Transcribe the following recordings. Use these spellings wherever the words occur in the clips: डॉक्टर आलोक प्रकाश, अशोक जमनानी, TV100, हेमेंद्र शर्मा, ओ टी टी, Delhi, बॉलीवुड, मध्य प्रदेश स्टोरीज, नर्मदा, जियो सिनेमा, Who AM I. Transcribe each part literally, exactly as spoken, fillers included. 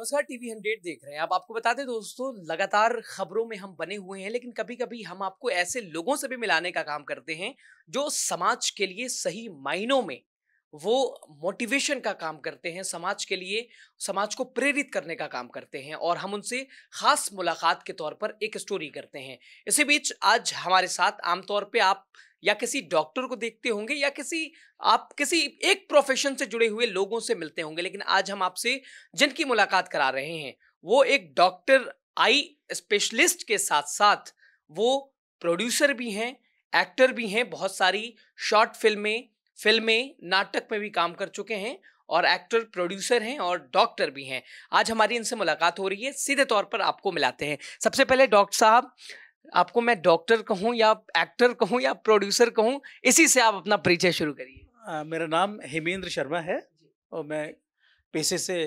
नमस्कार TV hundred देख रहे हैं आप। आपको बता दें दोस्तों, लगातार खबरों में हम बने हुए हैं, लेकिन कभी कभी हम आपको ऐसे लोगों से भी मिलाने का काम करते हैं जो समाज के लिए सही मायनों में वो मोटिवेशन का काम करते हैं, समाज के लिए, समाज को प्रेरित करने का काम करते हैं, और हम उनसे ख़ास मुलाकात के तौर पर एक स्टोरी करते हैं। इसी बीच आज हमारे साथ आमतौर पे आप या किसी डॉक्टर को देखते होंगे या किसी आप किसी एक प्रोफेशन से जुड़े हुए लोगों से मिलते होंगे, लेकिन आज हम आपसे जिनकी मुलाकात करा रहे हैं वो एक डॉक्टर आई स्पेशलिस्ट के साथ साथ वो प्रोड्यूसर भी हैं, एक्टर भी हैं, बहुत सारी शॉर्ट फिल्में फिल्में नाटक में भी काम कर चुके हैं, और एक्टर, प्रोड्यूसर हैं और डॉक्टर भी हैं। आज हमारी इनसे मुलाकात हो रही है, सीधे तौर पर आपको मिलाते हैं। सबसे पहले डॉक्टर साहब, आपको मैं डॉक्टर कहूँ या एक्टर कहूँ या प्रोड्यूसर कहूँ, इसी से आप अपना परिचय शुरू करिए। मेरा नाम हेमेंद्र शर्मा है और मैं पेशे से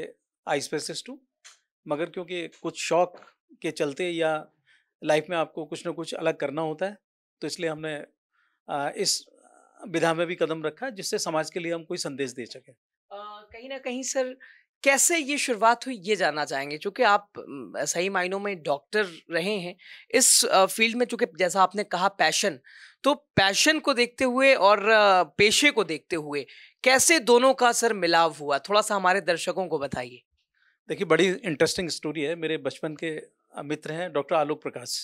आई स्पेशलिस्ट हूँ, मगर क्योंकि कुछ शौक के चलते या लाइफ में आपको कुछ ना कुछ अलग करना होता है, तो इसलिए हमने इस विधा में भी कदम रखा जिससे समाज के लिए हम कोई संदेश दे सके। कहीं ना कहीं सर, कैसे ये शुरुआत हुई ये जानना चाहेंगे, क्योंकि आप सही मायनों में डॉक्टर रहे हैं इस फील्ड में, चूँकि जैसा आपने कहा पैशन, तो पैशन को देखते हुए और पेशे को देखते हुए कैसे दोनों का सर मिलाव हुआ, थोड़ा सा हमारे दर्शकों को बताइए। देखिए, बड़ी इंटरेस्टिंग स्टोरी है। मेरे बचपन के मित्र हैं डॉक्टर आलोक प्रकाश,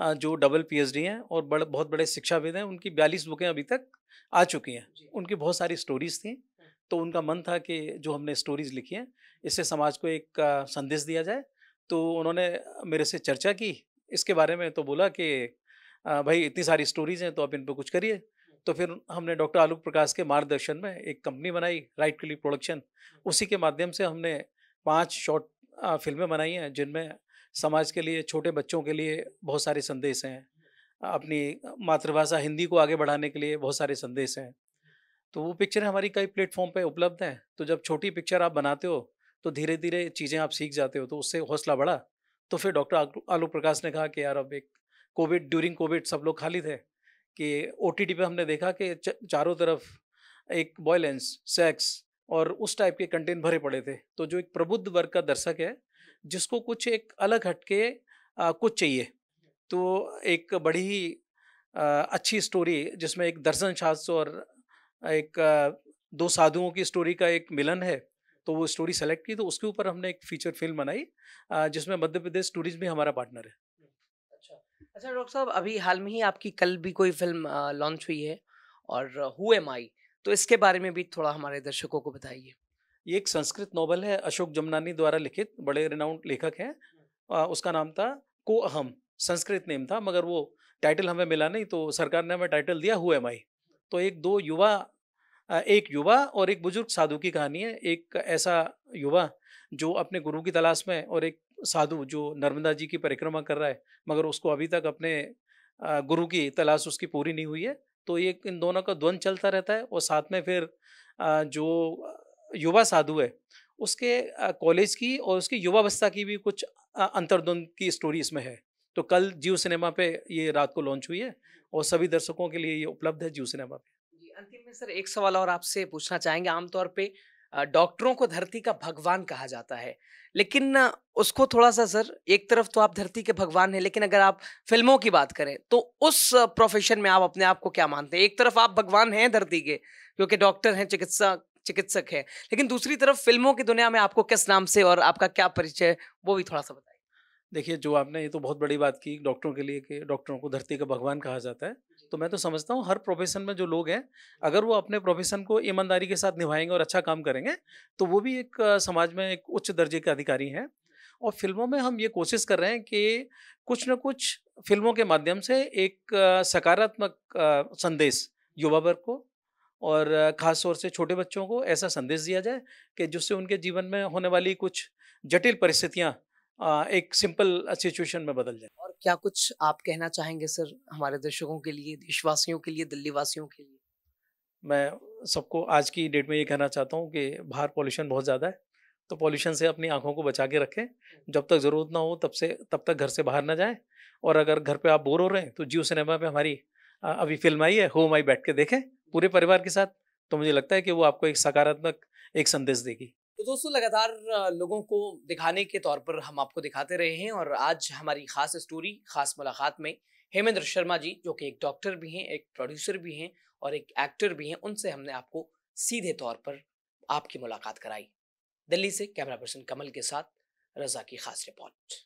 जो डबल पीएचडी हैं और बड़े बहुत बड़े शिक्षाविद हैं। उनकी बयालीस बुकें अभी तक आ चुकी हैं, उनकी बहुत सारी स्टोरीज़ थी, तो उनका मन था कि जो हमने स्टोरीज़ लिखी हैं इससे समाज को एक संदेश दिया जाए। तो उन्होंने मेरे से चर्चा की इसके बारे में, तो बोला कि भाई इतनी सारी स्टोरीज़ हैं तो आप इन पर कुछ करिए। तो फिर हमने डॉक्टर आलोक प्रकाश के मार्गदर्शन में एक कंपनी बनाई, राइट क्लिक प्रोडक्शन। उसी के माध्यम से हमने पाँच शॉर्ट फिल्में बनाई हैं जिनमें समाज के लिए, छोटे बच्चों के लिए बहुत सारे संदेश हैं, अपनी मातृभाषा हिंदी को आगे बढ़ाने के लिए बहुत सारे संदेश हैं। तो वो पिक्चरें हमारी कई प्लेटफॉर्म पे उपलब्ध हैं। तो जब छोटी पिक्चर आप बनाते हो तो धीरे धीरे चीज़ें आप सीख जाते हो, तो उससे हौसला बढ़ा। तो फिर डॉक्टर आलोक प्रकाश ने कहा कि यार, अब एक कोविड, ड्यूरिंग कोविड सब लोग खाली थे, कि ओ टी टी पे हमने देखा कि चारों तरफ एक वॉयलेंस, सेक्स और उस टाइप के कंटेंट भरे पड़े थे। तो जो एक प्रबुद्ध वर्ग का दर्शक है जिसको कुछ एक अलग हटके कुछ चाहिए, तो एक बड़ी ही अच्छी स्टोरी जिसमें एक दर्शन शास्त्र और एक दो साधुओं की स्टोरी का एक मिलन है, तो वो स्टोरी सेलेक्ट की। तो उसके ऊपर हमने एक फीचर फिल्म बनाई जिसमें मध्य प्रदेश स्टोरीज भी हमारा पार्टनर है। अच्छा अच्छा डॉक्टर साहब, अभी हाल में ही आपकी कल भी कोई फिल्म लॉन्च हुई है, और हु एम आई, तो इसके बारे में भी थोड़ा हमारे दर्शकों को बताइए। ये एक संस्कृत नॉवल है, अशोक जमनानी द्वारा लिखित, बड़े रिनाउंड लेखक हैं। उसका नाम था को अहम, संस्कृत नेम था, मगर वो टाइटल हमें मिला नहीं, तो सरकार ने हमें टाइटल दिया हु एम आई। तो एक दो युवा, एक युवा और एक बुजुर्ग साधु की कहानी है। एक ऐसा युवा जो अपने गुरु की तलाश में, और एक साधु जो नर्मदा जी की परिक्रमा कर रहा है, मगर उसको अभी तक अपने गुरु की तलाश उसकी पूरी नहीं हुई है। तो ये इन दोनों का द्वंद्व चलता रहता है, और साथ में फिर जो युवा साधु है उसके कॉलेज की और उसकी युवावस्था की भी कुछ अंतर्द्वंद की स्टोरी इसमें है। तो कल जियो सिनेमा पे ये रात को लॉन्च हुई है और सभी दर्शकों के लिए ये उपलब्ध है जियो सिनेमा पे। जी, अंतिम में सर एक सवाल और आपसे पूछना चाहेंगे। आमतौर पे डॉक्टरों को धरती का भगवान कहा जाता है, लेकिन उसको थोड़ा सा सर, एक तरफ तो आप धरती के भगवान हैं, लेकिन अगर आप फिल्मों की बात करें तो उस प्रोफेशन में आप अपने आप को क्या मानते हैं? एक तरफ आप भगवान हैं धरती के, क्योंकि डॉक्टर हैं, चिकित्सा चिकित्सक है, लेकिन दूसरी तरफ फिल्मों की दुनिया में आपको किस नाम से और आपका क्या परिचय, वो भी थोड़ा सा बताइए। देखिए, जो आपने, ये तो बहुत बड़ी बात की डॉक्टरों के लिए कि डॉक्टरों को धरती का भगवान कहा जाता है। तो मैं तो समझता हूँ हर प्रोफेशन में जो लोग हैं, अगर वो अपने प्रोफेशन को ईमानदारी के साथ निभाएंगे और अच्छा काम करेंगे, तो वो भी एक समाज में एक उच्च दर्जे के अधिकारी हैं। और फिल्मों में हम ये कोशिश कर रहे हैं कि कुछ न कुछ फिल्मों के माध्यम से एक सकारात्मक संदेश युवा वर्ग को और ख़ास तौर से छोटे बच्चों को ऐसा संदेश दिया जाए कि जिससे उनके जीवन में होने वाली कुछ जटिल परिस्थितियाँ एक सिंपल सिचुएशन में बदल जाए। और क्या कुछ आप कहना चाहेंगे सर हमारे दर्शकों के लिए, देशवासियों के लिए, दिल्ली वासियों के लिए? मैं सबको आज की डेट में ये कहना चाहता हूँ कि बाहर पॉल्यूशन बहुत ज़्यादा है, तो पॉल्यूशन से अपनी आँखों को बचा के रखें। जब तक ज़रूरत ना हो तब से तब तक घर से बाहर ना जाएँ। और अगर घर पर आप बोर हो रहे हैं तो जियो सिनेमा पर हमारी अभी फिल्म आई है हु एम आई, बैठ के देखें पूरे परिवार के साथ, तो मुझे लगता है कि वो आपको एक सकारात्मक एक संदेश देगी। तो दोस्तों लगातार लोगों को दिखाने के तौर पर हम आपको दिखाते रहे हैं और आज हमारी खास स्टोरी खास मुलाकात में हेमेंद्र शर्मा जी जो कि एक डॉक्टर भी हैं, एक प्रोड्यूसर भी हैं और एक एक्टर भी हैं, उनसे हमने आपको सीधे तौर पर आपकी मुलाकात कराई। दिल्ली से कैमरा पर्सन कमल के साथ रजा की खास रिपोर्ट।